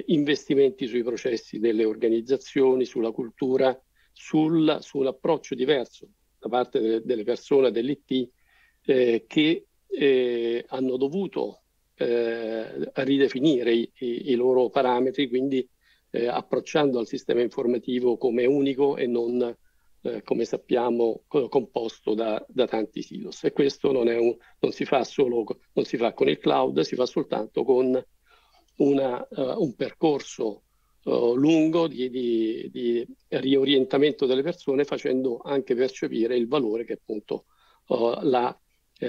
investimenti sui processi delle organizzazioni, sulla cultura, sull'approccio diverso da parte delle persone dell'IT che hanno dovuto ridefinire i loro parametri, quindi approcciando al sistema informativo come unico e non come sappiamo composto da tanti silos. E questo non si fa con il cloud, si fa soltanto con un percorso lungo di riorientamento delle persone, facendo anche percepire il valore che appunto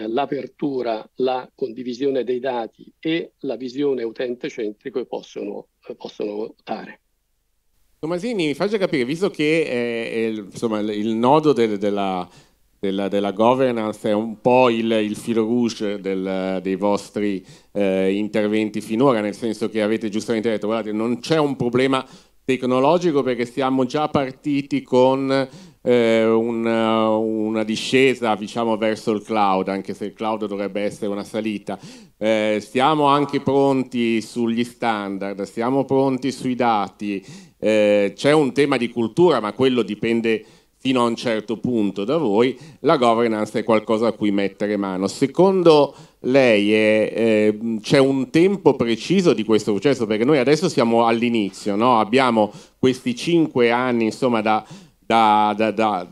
l'apertura, la condivisione dei dati e la visione utente-centrico possono dare. Tommasini, mi faccia capire, visto che il nodo della governance è un po' il filo rouge dei vostri interventi finora, nel senso che avete giustamente detto, guardate, non c'è un problema tecnologico perché siamo già partiti con una discesa, diciamo, verso il cloud, anche se il cloud dovrebbe essere una salita. Siamo anche pronti sugli standard, siamo pronti sui dati, c'è un tema di cultura, ma quello dipende fino a un certo punto da voi. La governance è qualcosa a cui mettere mano. Secondo lei c'è un tempo preciso di questo processo? Perché noi adesso siamo all'inizio, no? Abbiamo questi 5 anni, insomma, da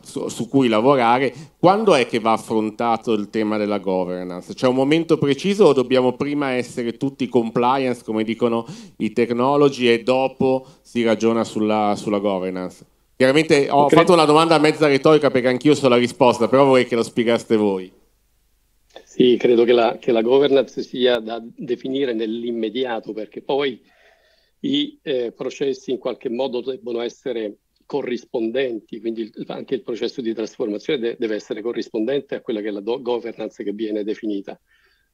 su cui lavorare. Quando è che va affrontato il tema della governance? C'è un momento preciso o dobbiamo prima essere tutti compliance, come dicono i tecnologi, e dopo si ragiona sulla governance? Chiaramente ho fatto una domanda mezza retorica perché anch'io so la risposta, però vorrei che lo spiegaste voi. Sì, credo che la governance sia da definire nell'immediato, perché poi i processi in qualche modo debbono essere corrispondenti, quindi anche il processo di trasformazione deve essere corrispondente a quella che è la governance che viene definita.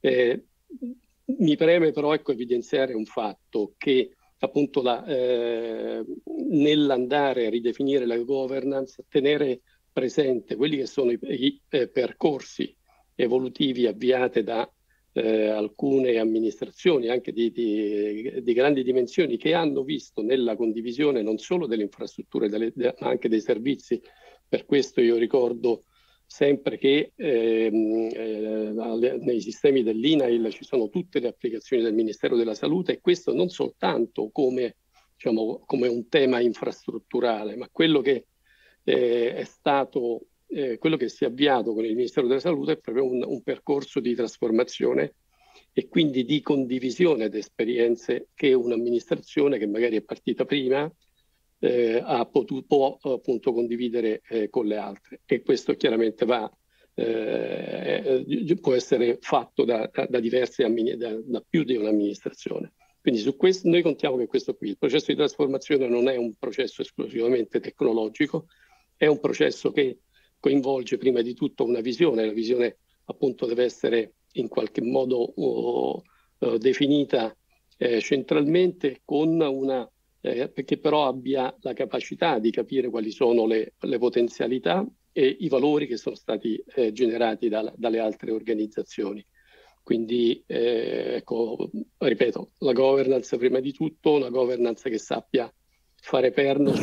Mi preme però evidenziare un fatto, che appunto nell'andare a ridefinire la governance, tenere presente quelli che sono i percorsi evolutivi avviati da alcune amministrazioni anche di grandi dimensioni, che hanno visto nella condivisione non solo delle infrastrutture ma anche dei servizi. Per questo io ricordo sempre che nei sistemi dell'INAIL ci sono tutte le applicazioni del Ministero della Salute, e questo non soltanto come, diciamo, come un tema infrastrutturale, ma quello che è stato quello che si è avviato con il Ministero della Salute è proprio un percorso di trasformazione e quindi di condivisione di esperienze che un'amministrazione che magari è partita prima può appunto condividere con le altre, e questo chiaramente può essere fatto da più di un'amministrazione. Quindi su questo noi contiamo che questo qui, il processo di trasformazione, non è un processo esclusivamente tecnologico, è un processo che coinvolge prima di tutto una visione. La visione appunto deve essere in qualche modo definita centralmente, con una che però abbia la capacità di capire quali sono le potenzialità e i valori che sono stati generati dalle altre organizzazioni. Quindi ecco, ripeto, la governance prima di tutto, una governance che sappia fare perno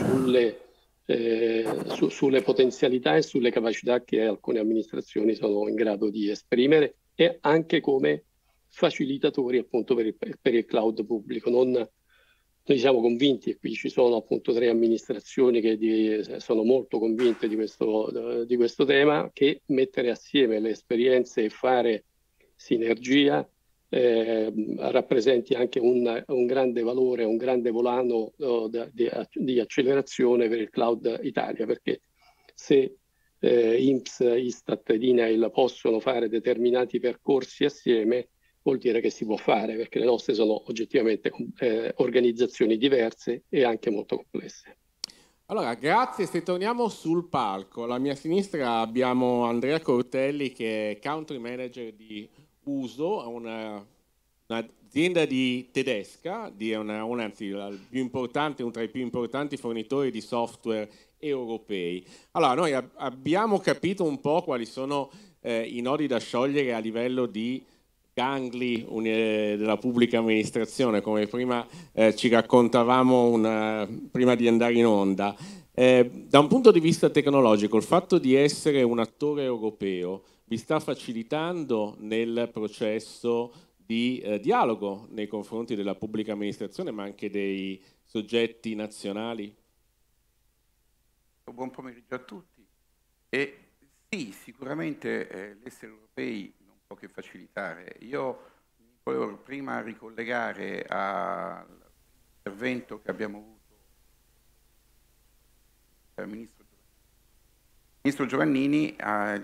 sulle potenzialità e sulle capacità che alcune amministrazioni sono in grado di esprimere, e anche come facilitatori appunto per il cloud pubblico. Noi siamo convinti, e qui ci sono appunto 3 amministrazioni che sono molto convinte di questo tema, che mettere assieme le esperienze e fare sinergia rappresenti anche un grande valore, un grande volano di accelerazione per il cloud Italia, perché se INPS, Istat ed INAIL possono fare determinati percorsi assieme, vuol dire che si può fare, perché le nostre sono oggettivamente organizzazioni diverse e anche molto complesse. Allora, grazie. Se torniamo sul palco, alla mia sinistra abbiamo Andrea Cortelli, che è Country Manager di USU, un'azienda tedesca, tra i più importanti fornitori di software europei. Allora, noi abbiamo capito un po' quali sono i nodi da sciogliere a livello di gangli della pubblica amministrazione, come prima ci raccontavamo prima di andare in onda. Da un punto di vista tecnologico, il fatto di essere un attore europeo vi sta facilitando nel processo di dialogo nei confronti della pubblica amministrazione, ma anche dei soggetti nazionali? Buon pomeriggio a tutti. Sì, sicuramente l'essere europei non può che facilitare. Io volevo prima ricollegare all'intervento che abbiamo avuto dal Ministro Giovannini. Il Ministro Giovannini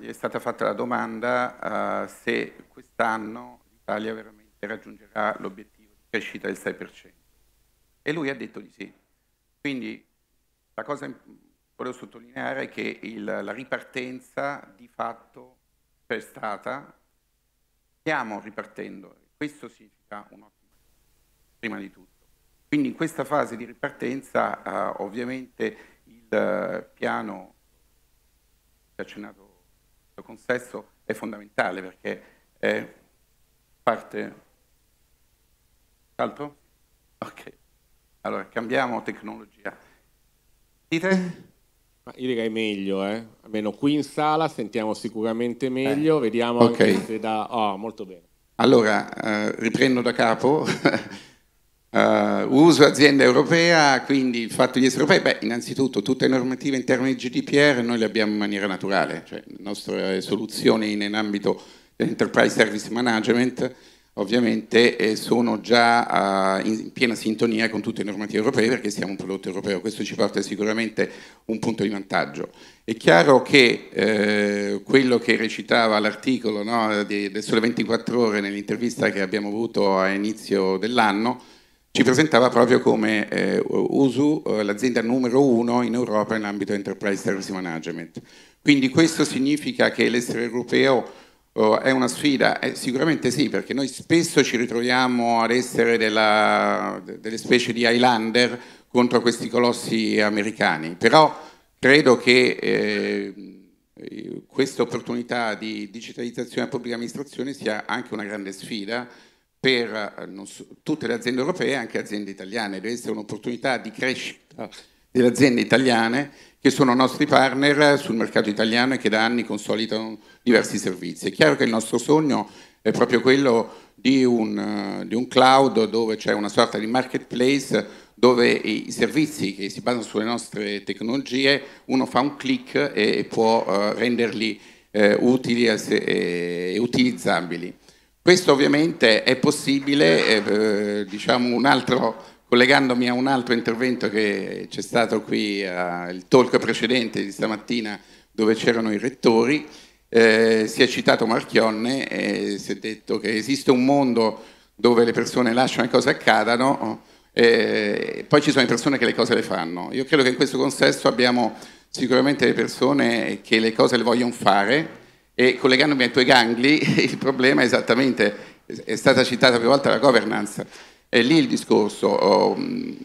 gli è stata fatta la domanda se quest'anno l'Italia veramente raggiungerà l'obiettivo di crescita del 6%, e lui ha detto di sì. Quindi la cosa che volevo sottolineare è che la ripartenza di fatto c'è stata, stiamo ripartendo, questo significa un'ottima cosa, prima di tutto. Quindi in questa fase di ripartenza ovviamente il piano accennato dal consesso è fondamentale, perché è parte... Salto? Ok, allora cambiamo tecnologia. Dite? Ma io direi meglio, almeno qui in sala sentiamo sicuramente meglio, vediamo anche se da... Oh, molto bene. Allora, riprendo da capo. uso azienda europea, quindi il fatto di essere europei, beh, innanzitutto tutte le normative in termini di GDPR noi le abbiamo in maniera naturale, cioè le nostre soluzioni in ambito dell'Enterprise Service Management ovviamente sono già in piena sintonia con tutte le normative europee perché siamo un prodotto europeo, questo ci porta sicuramente un punto di vantaggio. È chiaro che quello che recitava l'articolo, no, del Sole 24 Ore nell'intervista che abbiamo avuto a inizio dell'anno ci presentava proprio come USU l'azienda numero 1 in Europa in ambito Enterprise Service Management. Quindi questo significa che l'essere europeo è una sfida? Sicuramente sì, perché noi spesso ci ritroviamo ad essere delle specie di Highlander contro questi colossi americani, però credo che questa opportunità di digitalizzazione della pubblica amministrazione sia anche una grande sfida per tutte le aziende europee e anche aziende italiane, deve essere un'opportunità di crescita delle aziende italiane che sono nostri partner sul mercato italiano e che da anni consolidano diversi servizi. È chiaro che il nostro sogno è proprio quello di un cloud dove c'è una sorta di marketplace dove i servizi che si basano sulle nostre tecnologie, uno fa un click e può renderli utili e utilizzabili. Questo ovviamente è possibile, diciamo collegandomi a un altro intervento che c'è stato qui, il talk precedente di stamattina dove c'erano i rettori, si è citato Marchionne e si è detto che esiste un mondo dove le persone lasciano le cose accadano, poi ci sono le persone che le cose le fanno. Io credo che in questo contesto abbiamo sicuramente le persone che le cose le vogliono fare e, collegandomi ai tuoi gangli, il problema è esattamente, è stata citata più volte la governance. È lì il discorso,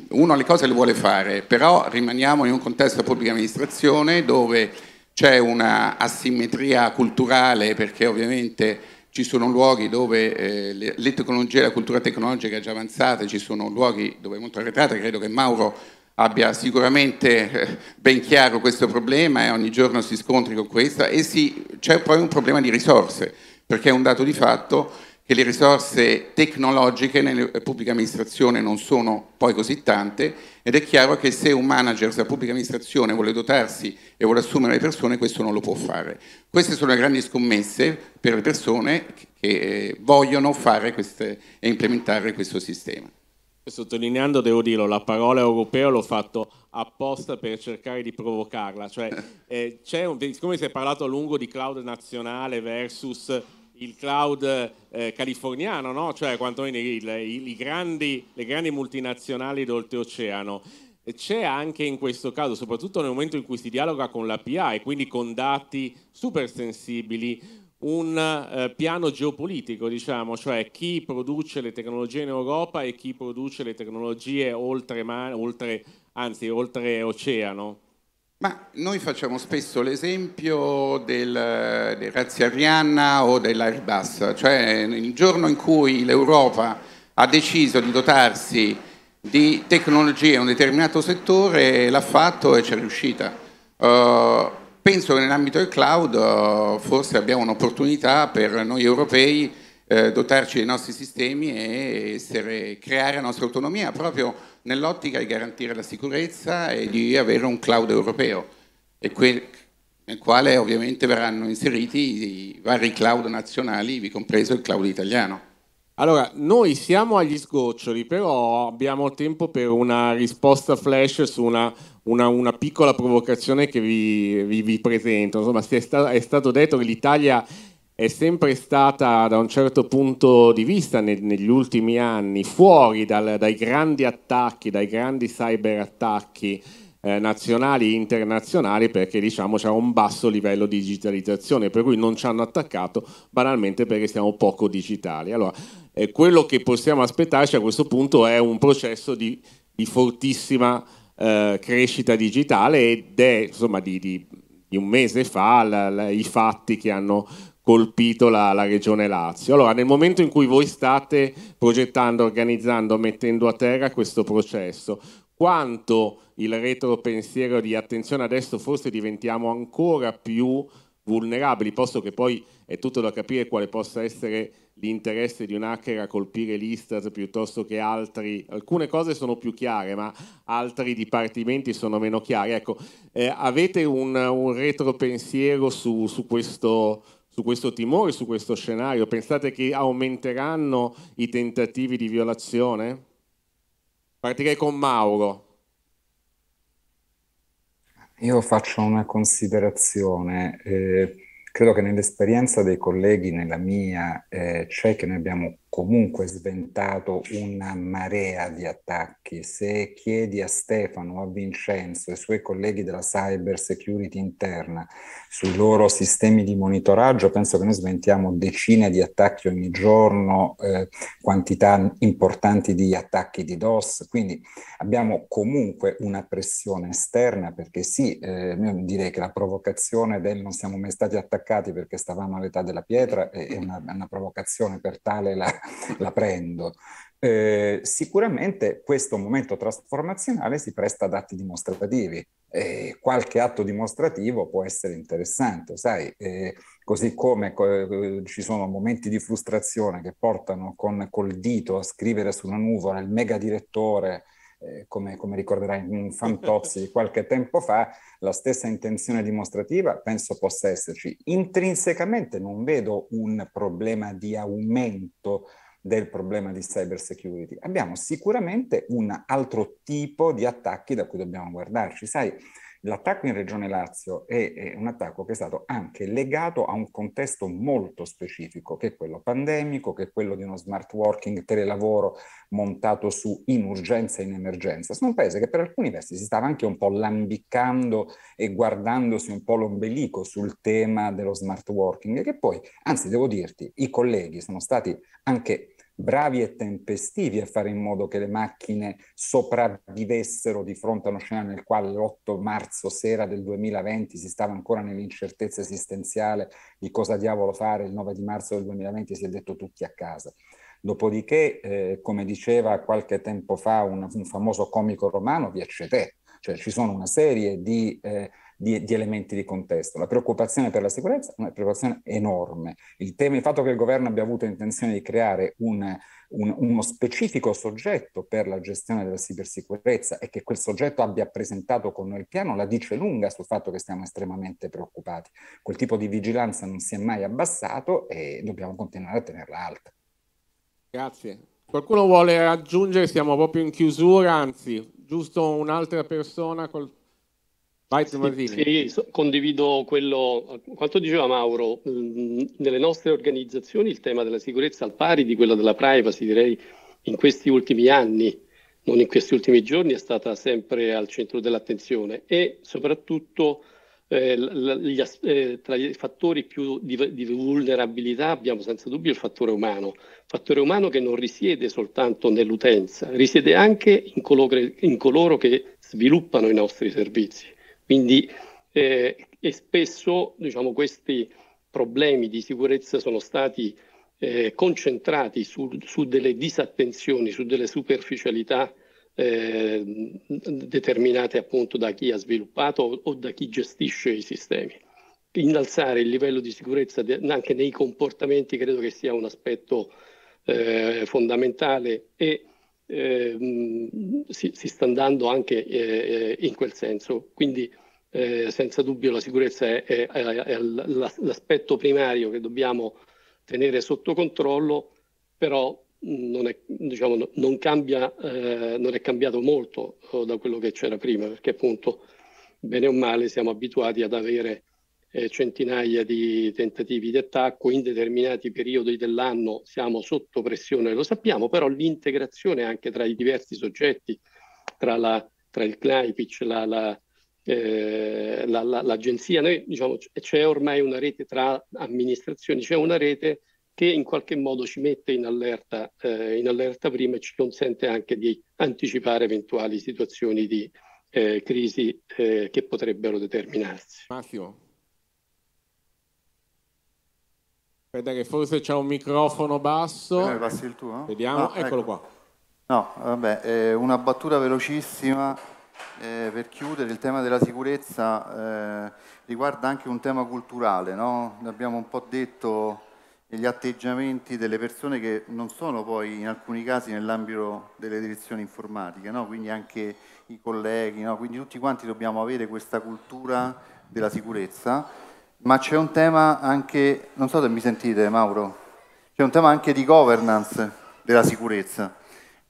uno le cose le vuole fare, però rimaniamo in un contesto di pubblica amministrazione dove c'è una asimmetria culturale, perché ovviamente ci sono luoghi dove le tecnologie, la cultura tecnologica è già avanzata, ci sono luoghi dove è molto arretrata. Credo che Mauro abbia sicuramente ben chiaro questo problema e ogni giorno si scontri con questo, e sì, c'è poi un problema di risorse, perché è un dato di fatto che le risorse tecnologiche nella pubblica amministrazione non sono poi così tante, ed è chiaro che se un manager della pubblica amministrazione vuole dotarsi e vuole assumere le persone, questo non lo può fare. Queste sono le grandi scommesse per le persone che vogliono fare queste e implementare questo sistema. Sottolineando, devo dirlo, la parola europeo l'ho fatto apposta per cercare di provocarla, cioè siccome si è parlato a lungo di cloud nazionale versus il cloud californiano, no? Cioè quantomeno le grandi multinazionali d'oltreoceano. C'è anche in questo caso, soprattutto nel momento in cui si dialoga con la PA e quindi con dati super sensibili, un piano geopolitico, diciamo, cioè chi produce le tecnologie in Europa e chi produce le tecnologie oltreoceano. Ma noi facciamo spesso l'esempio dei razzi Arianna o dell'Airbus, cioè il giorno in cui l'Europa ha deciso di dotarsi di tecnologie in un determinato settore, l'ha fatto e ci è riuscita. Penso che nell'ambito del cloud forse abbiamo un'opportunità per noi europei dotarci dei nostri sistemi e creare la nostra autonomia proprio nell'ottica di garantire la sicurezza e di avere un cloud europeo, e nel quale ovviamente verranno inseriti i vari cloud nazionali, vi compreso il cloud italiano. Allora, noi siamo agli sgoccioli, però abbiamo tempo per una risposta flash su una piccola provocazione che vi presento. Insomma, è stato detto che l'Italia è sempre stata, da un certo punto di vista, negli ultimi anni, fuori dai grandi attacchi, dai grandi cyberattacchi nazionali e internazionali, perché diciamo c'è un basso livello di digitalizzazione, per cui non ci hanno attaccato banalmente perché siamo poco digitali. Allora, quello che possiamo aspettarci a questo punto è un processo di fortissima crescita digitale, ed è insomma di un mese fa i fatti che hanno colpito la Regione Lazio. Allora, nel momento in cui voi state progettando, organizzando, mettendo a terra questo processo, quanto il retropensiero di attenzione adesso forse diventiamo ancora più vulnerabili, posto che poi è tutto da capire quale possa essere l'interesse di un hacker a colpire l'Istat piuttosto che altri. Alcune cose sono più chiare, ma altri dipartimenti sono meno chiari. Ecco, avete un retropensiero su questo timore, su questo scenario? Pensate che aumenteranno i tentativi di violazione? Partirei con Mauro. Io faccio una considerazione, credo che nell'esperienza dei colleghi, nella mia, c'è che noi abbiamo comunque sventato una marea di attacchi. Se chiedi a Stefano, a Vincenzo e ai suoi colleghi della cyber security interna sui loro sistemi di monitoraggio, penso che noi sventiamo decine di attacchi ogni giorno, quantità importanti di attacchi di DOS, quindi abbiamo comunque una pressione esterna, perché sì, io direi che la provocazione del non siamo mai stati attaccati perché stavamo all'età della pietra è una provocazione per tale la prendo. Sicuramente questo momento trasformazionale si presta ad atti dimostrativi. Qualche atto dimostrativo può essere interessante, sai, così come ci sono momenti di frustrazione che portano col dito a scrivere sulla nuvola il mega direttore, come ricorderai un Fantozzi di qualche tempo fa. La stessa intenzione dimostrativa penso possa esserci. Intrinsecamente non vedo un problema di aumento del problema di cyber security. Abbiamo sicuramente un altro tipo di attacchi da cui dobbiamo guardarci. Sai, l'attacco in Regione Lazio è un attacco che è stato anche legato a un contesto molto specifico, che è quello pandemico, che è quello di uno smart working, telelavoro montato su in urgenza e in emergenza. Sono un paese che per alcuni versi si stava anche un po' lambiccando e guardandosi un po' l'ombelico sul tema dello smart working, che poi, anzi devo dirti, i colleghi sono stati anche bravi e tempestivi a fare in modo che le macchine sopravvivessero di fronte a uno scenario nel quale l'8 marzo sera del 2020 si stava ancora nell'incertezza esistenziale di cosa diavolo fare. Il 9 di marzo del 2020 si è detto tutti a casa. Dopodiché, come diceva qualche tempo fa un famoso comico romano, vi eccetè, cioè ci sono una serie di elementi di contesto. La preoccupazione per la sicurezza è una preoccupazione enorme. Il fatto che il governo abbia avuto intenzione di creare uno specifico soggetto per la gestione della cibersicurezza e che quel soggetto abbia presentato con noi il piano la dice lunga sul fatto che stiamo estremamente preoccupati. Quel tipo di vigilanza non si è mai abbassato e dobbiamo continuare a tenerla alta. Grazie. Qualcuno vuole aggiungere? Siamo proprio in chiusura, anzi, giusto un'altra persona Sì, condivido quanto diceva Mauro. Nelle nostre organizzazioni il tema della sicurezza al pari di quello della privacy, direi in questi ultimi anni, non in questi ultimi giorni, è stata sempre al centro dell'attenzione, e soprattutto tra i fattori più di vulnerabilità abbiamo senza dubbio il fattore umano che non risiede soltanto nell'utenza, risiede anche in coloro che sviluppano i nostri servizi. Quindi e spesso, diciamo, questi problemi di sicurezza sono stati concentrati su delle disattenzioni, su delle superficialità determinate appunto da chi ha sviluppato o da chi gestisce i sistemi. Innalzare il livello di sicurezza anche nei comportamenti credo che sia un aspetto fondamentale, e si sta andando anche in quel senso. Quindi senza dubbio la sicurezza è l'aspetto primario che dobbiamo tenere sotto controllo, però non è cambiato molto da quello che c'era prima, perché appunto bene o male siamo abituati ad avere centinaia di tentativi di attacco in determinati periodi dell'anno. Siamo sotto pressione, lo sappiamo, però l'integrazione anche tra i diversi soggetti, tra il CNAIPIC, l'agenzia, diciamo, c'è ormai una rete tra amministrazioni, c'è una rete che in qualche modo ci mette in allerta prima e ci consente anche di anticipare eventuali situazioni di crisi che potrebbero determinarsi. Massimo. Aspetta che forse c'è un microfono basso. Passi il tuo? Vediamo, eccolo qua. No, vabbè, una battuta velocissima per chiudere, il tema della sicurezza riguarda anche un tema culturale, no? Abbiamo un po' detto degli atteggiamenti delle persone che non sono poi in alcuni casi nell'ambito delle direzioni informatiche, no? Quindi anche i colleghi, no? Quindi tutti quanti dobbiamo avere questa cultura della sicurezza, ma c'è un tema anche, non so se mi sentite Mauro, c'è un tema anche di governance della sicurezza.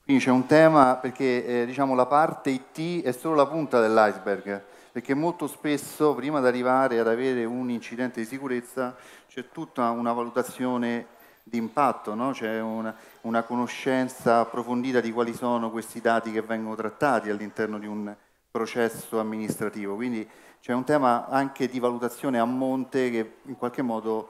Quindi c'è un tema perché diciamo, la parte IT è solo la punta dell'iceberg, perché molto spesso prima di arrivare ad avere un incidente di sicurezza c'è tutta una valutazione di impatto, no? C'è una conoscenza approfondita di quali sono questi dati che vengono trattati all'interno di un processo amministrativo. Quindi c'è un tema anche di valutazione a monte che in qualche modo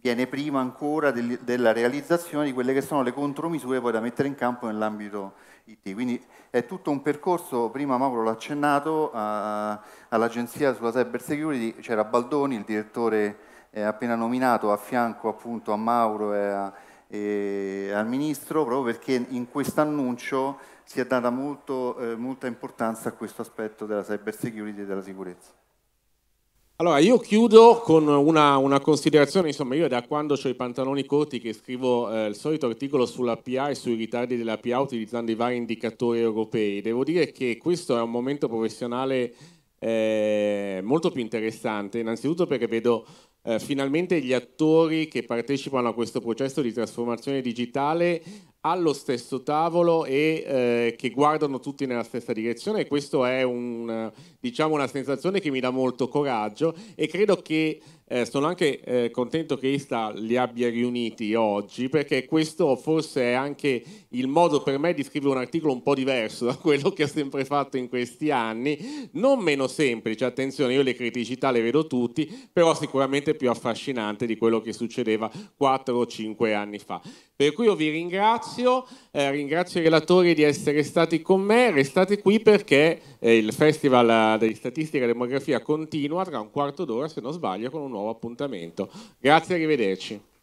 viene prima ancora della realizzazione di quelle che sono le contromisure poi da mettere in campo nell'ambito IT. Quindi è tutto un percorso, prima Mauro l'ha accennato, all'agenzia sulla cyber security c'era Baldoni, il direttore appena nominato, a fianco appunto a Mauro e al Ministro, proprio perché in questo annuncio si è data molta importanza a questo aspetto della cyber security e della sicurezza. Allora, io chiudo con una considerazione, insomma, io da quando ho i pantaloni corti che scrivo il solito articolo sulla PA e sui ritardi della PA utilizzando i vari indicatori europei, devo dire che questo è un momento professionale molto più interessante, innanzitutto perché vedo finalmente gli attori che partecipano a questo processo di trasformazione digitale allo stesso tavolo e che guardano tutti nella stessa direzione, e questo è diciamo una sensazione che mi dà molto coraggio, e credo che sono anche contento che Istat li abbia riuniti oggi, perché questo forse è anche il modo per me di scrivere un articolo un po' diverso da quello che ho sempre fatto in questi anni, non meno semplice, attenzione, io le criticità le vedo tutti, però sicuramente più affascinante di quello che succedeva 4 o 5 anni fa. Per cui io vi ringrazio, ringrazio i relatori di essere stati con me, restate qui perché il Festival della Statistica e Demografia continua tra un quarto d'ora, se non sbaglio, con un nuovo appuntamento. Grazie, arrivederci.